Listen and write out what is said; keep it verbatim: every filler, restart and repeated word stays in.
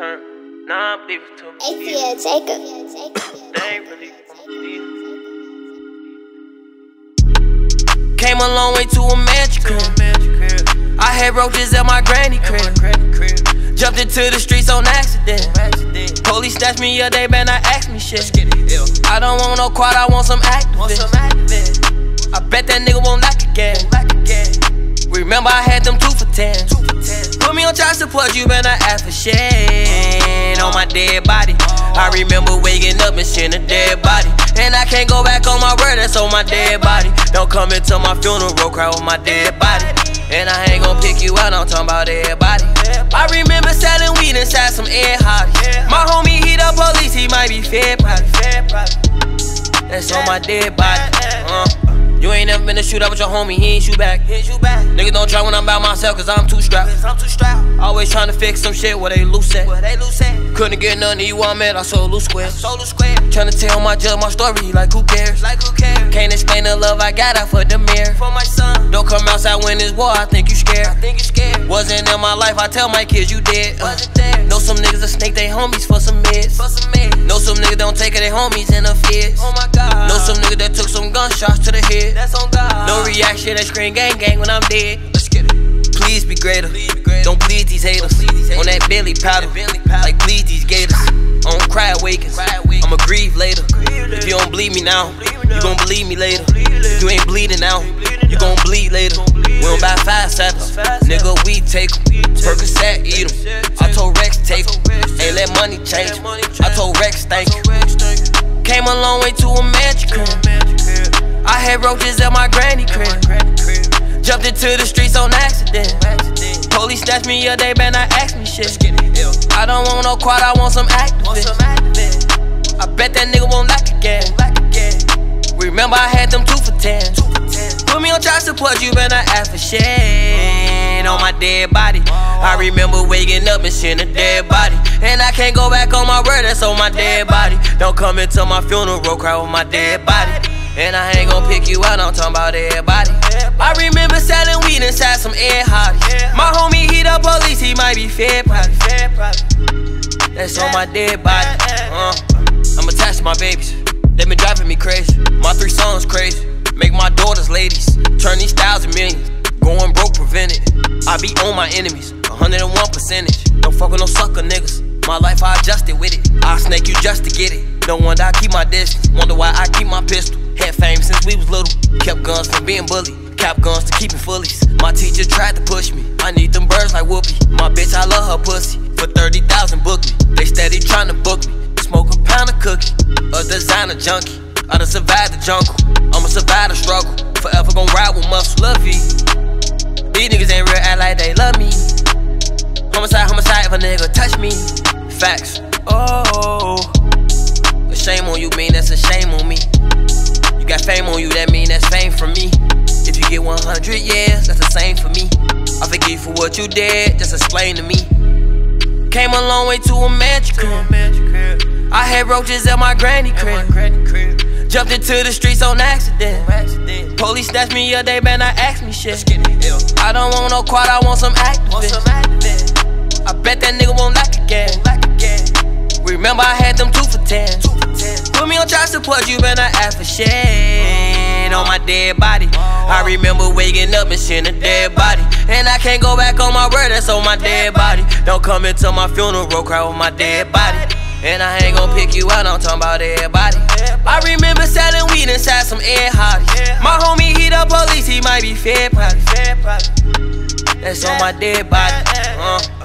turn. Nah, I believe it too. Athea, take it. They ain't really believe. Came a long way to a magic crib. I had roaches at my granny crib. Jumped into the streets on accident. Police snatched me up, they better not ask me shit. I don't want no quad, I want some activists. I bet that nigga won't knock again. Remember I had them two for ten. Put me on child support, you better not ask for shit. On my dead body, I remember waking up and seeing a dead body. And I can't go back on my word, that's on my dead body. Don't come into my funeral, cry with my dead body. And I ain't gon' pick you out, I'm talking about everybody. I remember selling weed inside some air hotties. My homie, he the police, he might be fed probably. That's on my dead body. uh. You ain't never been to shoot up with your homie, he ain't shoot back. Niggas don't try when I'm by myself, cause I'm too strapped. Always trying to fix some shit where they loose at. Couldn't get none of you I'm at, I sold loose squares. Trying to tell my judge my story, like who cares? Can't explain the love I got out for the mirror. Don't come outside when it's war, I think you scared. Wasn't in my life, I tell my kids you dead. uh. Know some niggas that snake they homies for some meds. Know some niggas don't take of their homies in a fist. Know some niggas that took some gunshots to the head. That's on God. No reaction, they scream gang gang when I'm dead. Let's get it. Please be greater. Please be greater. Don't please these haters. Please these haters. On that belly powder. That belly powder. Like please these gators. I don't cry awakens. I'ma grieve later. Grieve later. If you don't believe me now, believe me now. You gon' believe me later. Believe if you ain't bleeding now, bleeding you gon' bleed later. We don't buy five saddles. Nigga, we take em. Percocet, eat em. I told Rex take em. Ain't let money change em. I told Rex thank you. Came a long way to a magic crib. I had roaches at my granny crib. Jumped into the streets on accident. Police snatched me up, they better not ask me shit. I don't want no quad, I want some activists. I bet that nigga won't knock again. Remember I had them two for ten. Put me on child support, you better not ask for shit. On my dead body, I remember waking up and seeing a dead body. And I can't go back on my word, that's on my dead body. Don't come into my funeral, cry with my dead body. And I ain't gon' pick you out, I'm talking about everybody. I remember selling weed inside some air hotties. My homie, he the police, he might be fed probably. That's on my dead body. uh, I'm attached to my babies, they been driving me crazy. My three sons crazy, make my daughters ladies. Turn these thousand millions, going broke prevented. I be on my enemies, one hundred and one percentage. Don't fuck with no sucker niggas, my life I adjusted with it. I snake you just to get it, no wonder I keep my distance. Wonder why I keep my pistol. Had fame since we was little, kept guns from being bullied, kept guns to keeping fullies. My teacher tried to push me, I need them birds like Whoopi. My bitch, I love her pussy, for thirty thousand book me. They steady tryna book me, smoke a pound of cookie. A designer junkie, I done survived the jungle. I'ma survive the struggle, forever gon' ride with muscle. Love you. These niggas ain't real, act like they love me. Homicide, homicide, if a nigga touch me. Facts. Oh, a shame on you, mean that's a shame on me. Got fame on you, that mean that's fame for me. If you get one hundred years, that's the same for me. I forgive you for what you did, just explain to me. Came a long way to a magic crib. I had roaches at my granny crib. Jumped into the streets on accident. Police snatched me up, they better not ask me shit. I don't want no quad, I want some activists. I bet that nigga won't knock again. Remember I had them two for ten. Put me on child support, you better not ask for shit. On my dead body, I remember waking up and seeing a dead body. And I can't go back on my word, that's on my dead body. Don't come into my funeral, cry with my dead body. And I ain't gon' pick you out, I'm talking about everybody. I remember selling weed inside some air hotties. My homie, he the police, he might be fed probably. That's on my dead body. uh.